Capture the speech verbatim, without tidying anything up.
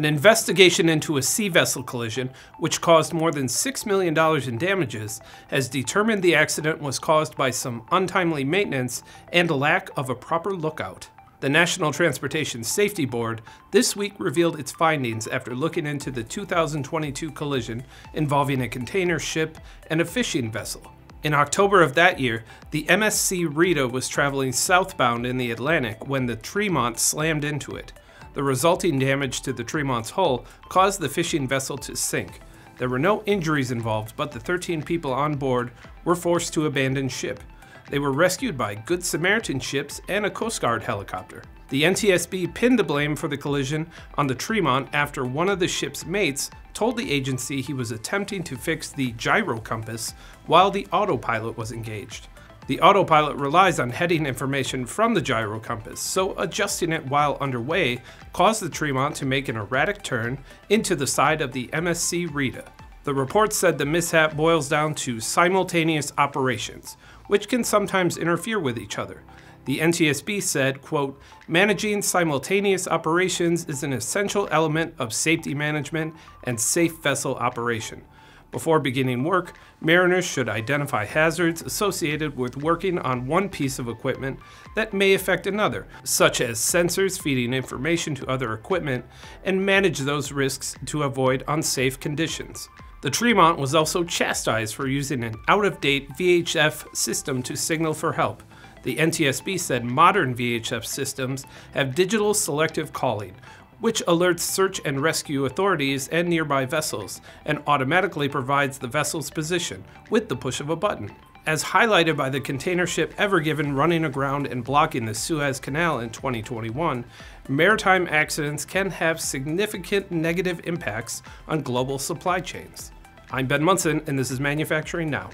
an investigation into a sea vessel collision, which caused more than six million dollars in damages, has determined the accident was caused by some untimely maintenance and a lack of a proper lookout. The National Transportation Safety Board this week revealed its findings after looking into the two thousand twenty-two collision involving a container ship and a fishing vessel. In October of that year, the M S C Rita was traveling southbound in the Atlantic when the Tremont slammed into it. The resulting damage to the Tremont's hull caused the fishing vessel to sink. There were no injuries involved, but the thirteen people on board were forced to abandon ship. They were rescued by Good Samaritan ships and a Coast Guard helicopter. The N T S B pinned the blame for the collision on the Tremont after one of the ship's mates told the agency he was attempting to fix the gyrocompass while the autopilot was engaged. The autopilot relies on heading information from the gyrocompass, so adjusting it while underway caused the Tremont to make an erratic turn into the side of the M S C Rita. The report said the mishap boils down to simultaneous operations, which can sometimes interfere with each other. The N T S B said, quote, "Managing simultaneous operations is an essential element of safety management and safe vessel operation. Before beginning work, mariners should identify hazards associated with working on one piece of equipment that may affect another, such as sensors feeding information to other equipment, and manage those risks to avoid unsafe conditions." The Tremont was also chastised for using an out-of-date V H F system to signal for help. The N T S B said modern V H F systems have digital selective calling, which alerts search and rescue authorities and nearby vessels, and automatically provides the vessel's position with the push of a button. As highlighted by the container ship Ever Given running aground and blocking the Suez Canal in twenty twenty-one, maritime accidents can have significant negative impacts on global supply chains. I'm Ben Munson, and this is Manufacturing Now.